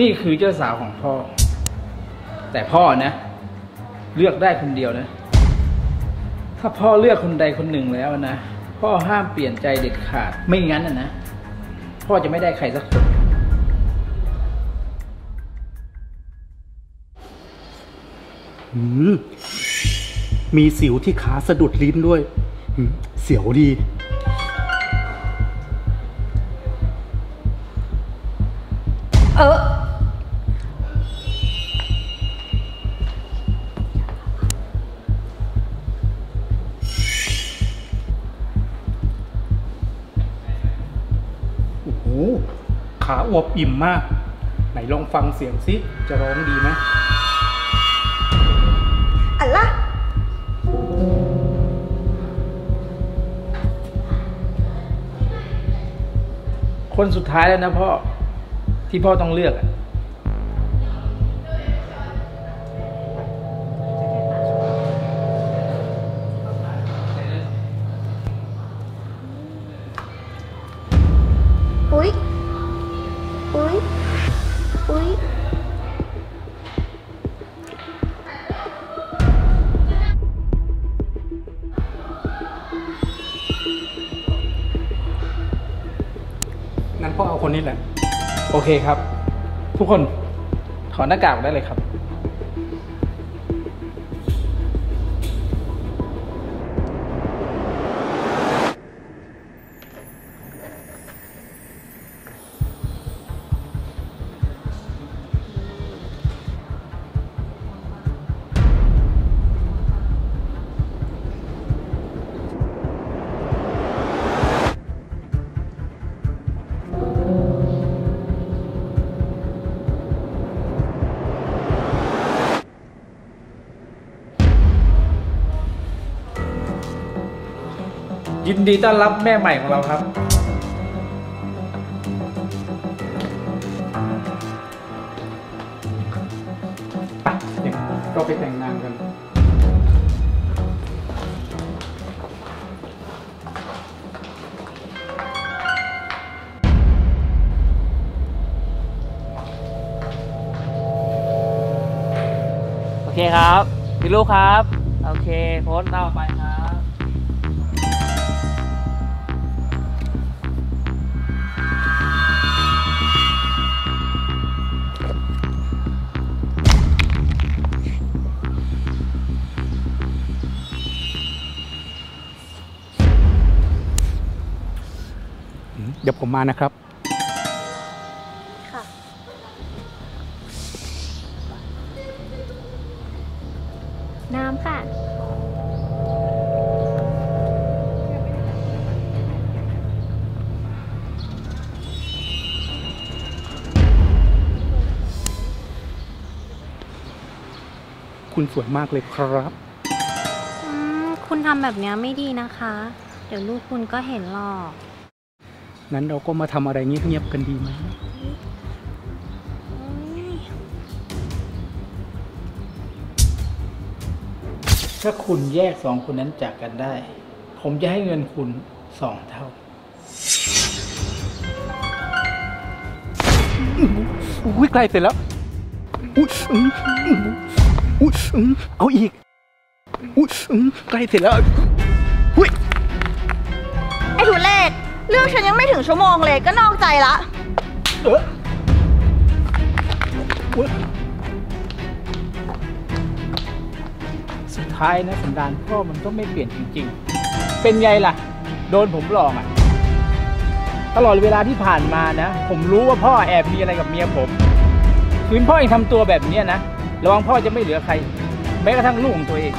นี่คือเจ้าสาวของพ่อแต่พ่อนะเลือกได้คนเดียวนะถ้าพ่อเลือกคนใดคนหนึ่งแล้วนะพ่อห้ามเปลี่ยนใจเด็ดขาดไม่งั้นนะพ่อจะไม่ได้ใครสักคนมีสิวที่ขาสะดุดลิ้นด้วยเสียวดีโอ้โหขาอวบอิ่มมากไหนลองฟังเสียงซิจะร้องดีไหมอะไรคนสุดท้ายแล้วนะพ่อที่พ่อต้องเลือกอุ๊ยงั้นพ่อเอาคนนี้แหละโอเคครับทุกคนถอดหน้ากากได้เลยครับยินดีต้อนรับแม่ใหม่ของเราครับไปเราไปแต่งงานกันโอเคครับพี่ลูกครับโอเคโพสต์ต่อไปครับเดี๋ยวผมมานะครับค่ะน้ำค่ะคุณสวยมากเลยครับคุณทำแบบนี้ไม่ดีนะคะเดี๋ยวลูกคุณก็เห็นหรอกงั้นเราก็มาทำอะไรเงียบๆกันดีไหมถ้าคุณแยกสองคนนั้นจากกันได้ผมจะให้เงินคุณ2 เท่าอุ้ยใกล้เสร็จแล้วอุ้ยเอาอีกอุ้ยใกล้เสร็จแล้วอุ้ยไอ้ถุเล็กเรื่องฉันยังไม่ถึง1 ชั่วโมงเลยก็นอกใจละสุดท้ายนะสันดานพ่อมันก็ไม่เปลี่ยนจริงๆเป็นไงล่ะโดนผมหลอกอ่ะตลอดเวลาที่ผ่านมานะผมรู้ว่าพ่อแอบมีอะไรกับเมียผมคืนพ่อเองทำตัวแบบนี้นะระวังพ่อจะไม่เหลือใครแม้กระทั่งลูกของตัวเอง